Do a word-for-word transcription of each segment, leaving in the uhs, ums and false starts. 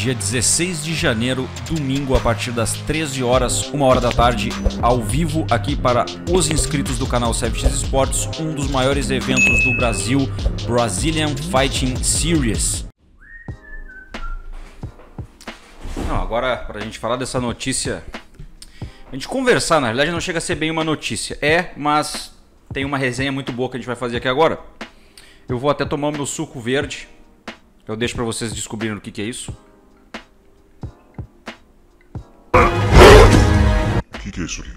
dia dezesseis de janeiro, domingo, a partir das treze horas, uma hora da tarde, ao vivo aqui para os inscritos do canal Savage Esportes, um dos maiores eventos do Brasil, Brazilian Fighting Series. Não, agora, para a gente falar dessa notícia, a gente conversar, na realidade não chega a ser bem uma notícia, é, mas tem uma resenha muito boa que a gente vai fazer aqui agora. Eu vou até tomar o meu suco verde. Eu deixo pra vocês descobrirem o que que é isso. O que que é isso aqui?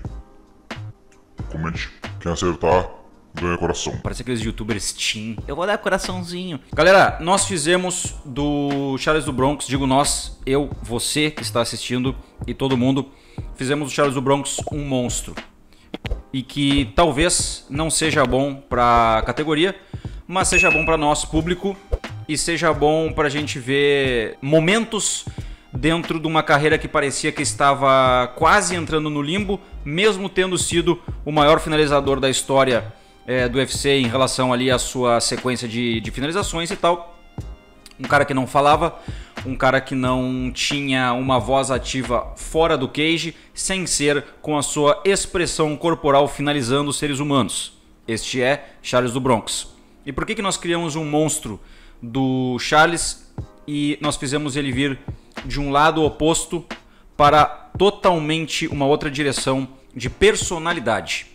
Comente. Quem acertar, ganha coração. Parece aqueles youtubers Steam. Eu vou dar coraçãozinho. Galera, nós fizemos do Charles do Bronx. Digo nós, eu, você que está assistindo e todo mundo. Fizemos do Charles do Bronx um monstro. E que talvez não seja bom pra categoria, mas seja bom pra nós, público. E seja bom pra gente ver momentos dentro de uma carreira que parecia que estava quase entrando no limbo, mesmo tendo sido o maior finalizador da história é, do U F C em relação ali à sua sequência de, de finalizações e tal. Um cara que não falava, um cara que não tinha uma voz ativa fora do cage, sem ser com a sua expressão corporal finalizando os seres humanos. Este é Charles do Bronx. E por que que nós criamos um monstro do Charles e nós fizemos ele vir de um lado oposto para totalmente uma outra direção de personalidade?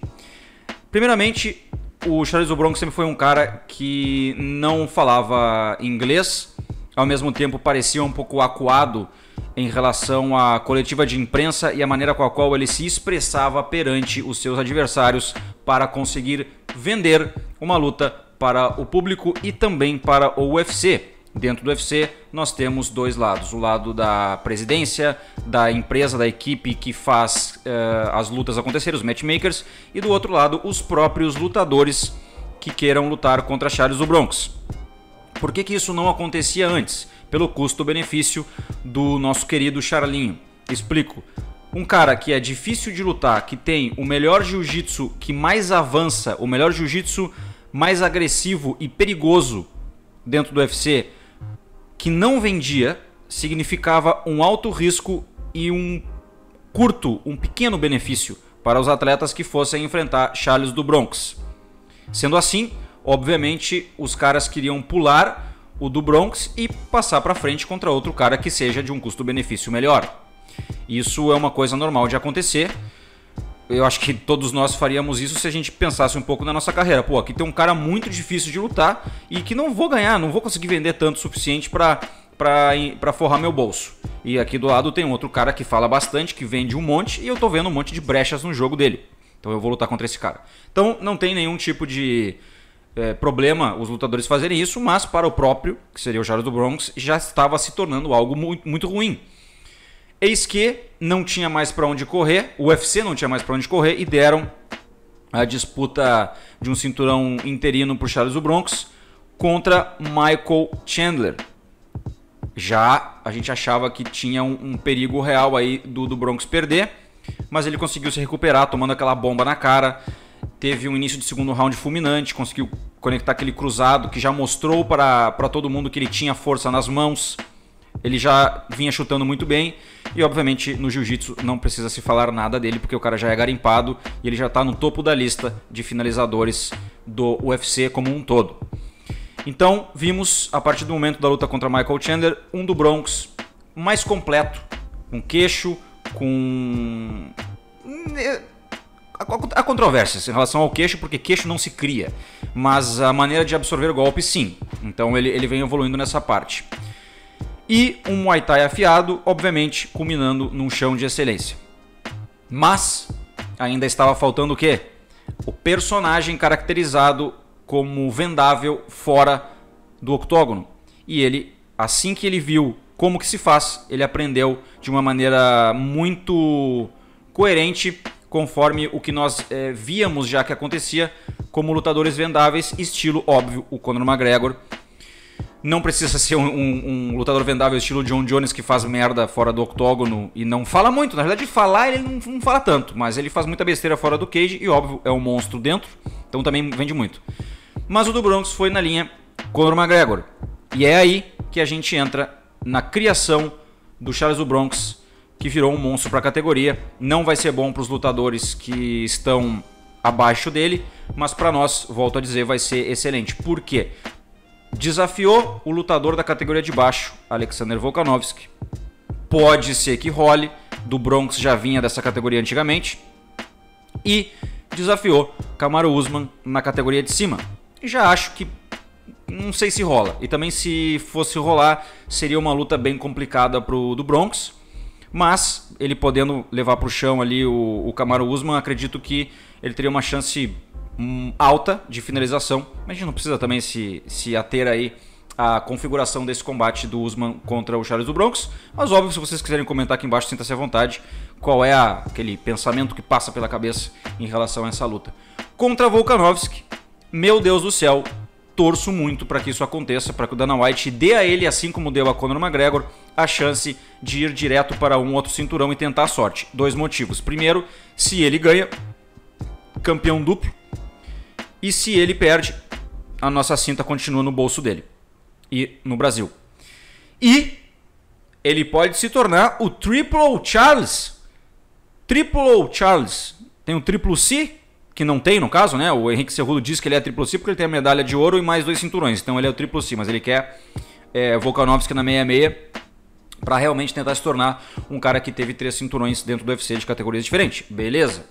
Primeiramente, o Charles do Bronx sempre foi um cara que não falava inglês, ao mesmo tempo parecia um pouco acuado em relação à coletiva de imprensa e a maneira com a qual ele se expressava perante os seus adversários para conseguir vender uma luta para o público e também para o U F C. Dentro do U F C nós temos dois lados, o lado da presidência, da empresa, da equipe que faz uh, as lutas acontecerem, os matchmakers, e do outro lado os próprios lutadores que queiram lutar contra Charles do Bronx. Por que que isso não acontecia antes? Pelo custo-benefício do nosso querido Charlinho. Explico. Um cara que é difícil de lutar, que tem o melhor jiu-jitsu que mais avança, o melhor jiu-jitsu mais agressivo e perigoso dentro do U F C, que não vendia, significava um alto risco e um curto, um pequeno benefício para os atletas que fossem enfrentar Charles do Bronx. Sendo assim, obviamente, os caras queriam pular o do Bronx e passar para frente contra outro cara que seja de um custo-benefício melhor. Isso é uma coisa normal de acontecer. Eu acho que todos nós faríamos isso se a gente pensasse um pouco na nossa carreira. Pô, aqui tem um cara muito difícil de lutar e que não vou ganhar, não vou conseguir vender tanto o suficiente pra, pra, pra forrar meu bolso. E aqui do lado tem outro cara que fala bastante, que vende um monte, e eu tô vendo um monte de brechas no jogo dele. Então eu vou lutar contra esse cara. Então não tem nenhum tipo de é, problema os lutadores fazerem isso, mas para o próprio, que seria o Charles do Bronx, já estava se tornando algo muito, muito ruim. Eis que não tinha mais para onde correr, o U F C não tinha mais para onde correr e deram a disputa de um cinturão interino para o Charles do Bronx contra Michael Chandler. Já a gente achava que tinha um, um perigo real aí do, do Bronx perder, mas ele conseguiu se recuperar tomando aquela bomba na cara. Teve um início de segundo round fulminante, conseguiu conectar aquele cruzado que já mostrou para todo mundo que ele tinha força nas mãos. Ele já vinha chutando muito bem e, obviamente, no jiu-jitsu não precisa se falar nada dele porque o cara já é garimpado e ele já está no topo da lista de finalizadores do U F C como um todo. Então, vimos, a partir do momento da luta contra Michael Chandler, um do Bronx mais completo, com queixo, com... Há controvérsias em relação ao queixo, porque queixo não se cria, mas a maneira de absorver o golpe, sim. Então, ele, ele vem evoluindo nessa parte. E um Muay Thai afiado, obviamente, culminando num chão de excelência. Mas ainda estava faltando o quê? O personagem caracterizado como vendável fora do octógono. E ele, assim que ele viu como que se faz, ele aprendeu de uma maneira muito coerente, conforme o que nós é, víamos já que acontecia, como lutadores vendáveis, estilo, óbvio, o Conor McGregor. Não precisa ser um, um, um lutador vendável estilo John Jones que faz merda fora do octógono e não fala muito. Na verdade, falar ele não, não fala tanto, mas ele faz muita besteira fora do cage e, óbvio, é um monstro dentro, então também vende muito. Mas o do Bronx foi na linha Conor McGregor. E é aí que a gente entra na criação do Charles do Bronx, que virou um monstro para a categoria. Não vai ser bom para os lutadores que estão abaixo dele, mas para nós, volto a dizer, vai ser excelente. Por quê? Desafiou o lutador da categoria de baixo, Alexander Volkanovski. Pode ser que role, do Bronx já vinha dessa categoria antigamente. E desafiou Kamaru Usman na categoria de cima. Já acho que não sei se rola. E também se fosse rolar, seria uma luta bem complicada pro do Bronx. Mas ele podendo levar pro chão ali o, o Kamaru Usman, acredito que ele teria uma chance alta de finalização. Mas a gente não precisa também se, se ater aí a configuração desse combate do Usman contra o Charles do Bronx. Mas óbvio, se vocês quiserem comentar aqui embaixo, sinta-se à vontade. Qual é a, aquele pensamento que passa pela cabeça em relação a essa luta. Contra Volkanovski, meu Deus do céu, torço muito para que isso aconteça, para que o Dana White dê a ele, assim como deu a Conor McGregor, a chance de ir direto para um outro cinturão e tentar a sorte. Dois motivos. Primeiro, se ele ganha, campeão duplo. E se ele perde, a nossa cinta continua no bolso dele e no Brasil. E ele pode se tornar o Triple Charles. Triple Charles. Tem um triplo C, que não tem no caso, né? O Henrique Cerrudo diz que ele é triplo C porque ele tem a medalha de ouro e mais dois cinturões. Então ele é o triplo C, mas ele quer é, Volkanovski na meia meia para realmente tentar se tornar um cara que teve três cinturões dentro do U F C de categorias diferentes. Beleza.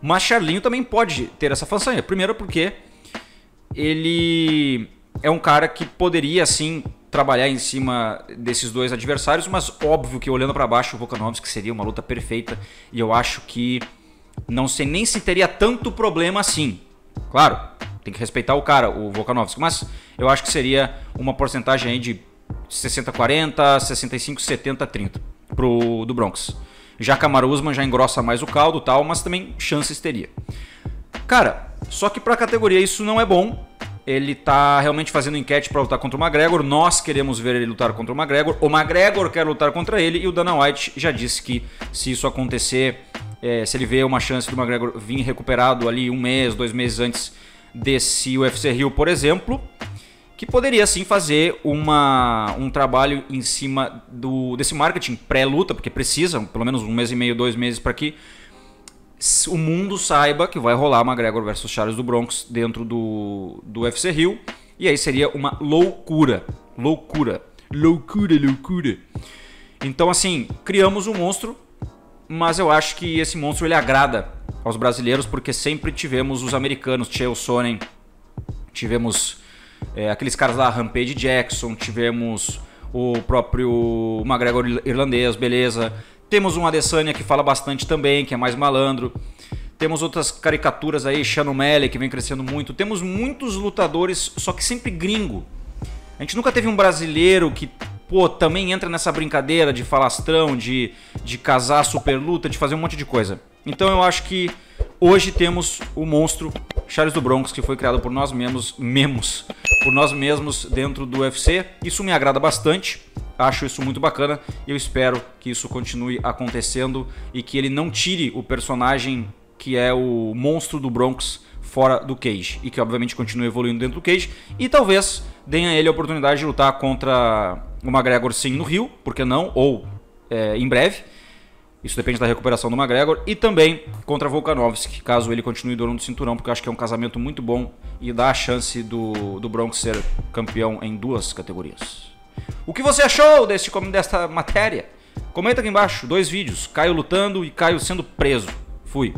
Mas Charlinho também pode ter essa façanha. Primeiro porque ele é um cara que poderia, sim, trabalhar em cima desses dois adversários, mas óbvio que olhando para baixo, o Volkanovski seria uma luta perfeita, e eu acho que não sei nem se teria tanto problema assim. Claro, tem que respeitar o cara, o Volkanovski, mas eu acho que seria uma porcentagem aí de sessenta a quarenta, sessenta e cinco a setenta a trinta pro do Bronx. Já Kamaru Usman já engrossa mais o caldo e tal, mas também chances teria. Cara, só que pra categoria isso não é bom. Ele tá realmente fazendo enquete pra lutar contra o McGregor. Nós queremos ver ele lutar contra o McGregor. O McGregor quer lutar contra ele. E o Dana White já disse que se isso acontecer, é, se ele vê uma chance do McGregor vir recuperado ali um mês, dois meses antes desse U F C Rio, por exemplo, que poderia sim fazer uma, um trabalho em cima do, desse marketing pré-luta, porque precisa, pelo menos um mês e meio, dois meses, para que o mundo saiba que vai rolar McGregor versus Charles do Bronx dentro do, do U F C Rio, e aí seria uma loucura, loucura, loucura, loucura. Então assim, criamos um monstro, mas eu acho que esse monstro ele agrada aos brasileiros, porque sempre tivemos os americanos, Chael Sonnen, tivemos... É, aqueles caras lá, Rampage Jackson, tivemos o próprio McGregor irlandês, beleza. Temos um Adesanya que fala bastante também, que é mais malandro. Temos outras caricaturas aí, Sean O'Malley, que vem crescendo muito. Temos muitos lutadores, só que sempre gringo. A gente nunca teve um brasileiro que, pô, também entra nessa brincadeira de falastrão, de, de casar super luta, de fazer um monte de coisa. Então eu acho que hoje temos o monstro Charles do Bronx, que foi criado por nós mesmos, memos, por nós mesmos dentro do U F C. Isso me agrada bastante, acho isso muito bacana e eu espero que isso continue acontecendo e que ele não tire o personagem que é o monstro do Bronx fora do cage e que obviamente continue evoluindo dentro do cage e talvez deem a ele a oportunidade de lutar contra o McGregor sim no Rio, por que não, ou é, em breve. Isso depende da recuperação do McGregor e também contra Volkanovski, caso ele continue dono do cinturão, porque eu acho que é um casamento muito bom e dá a chance do, do Bronx ser campeão em duas categorias. O que você achou deste, desta matéria? Comenta aqui embaixo, dois vídeos, Caio lutando e Caio sendo preso. Fui.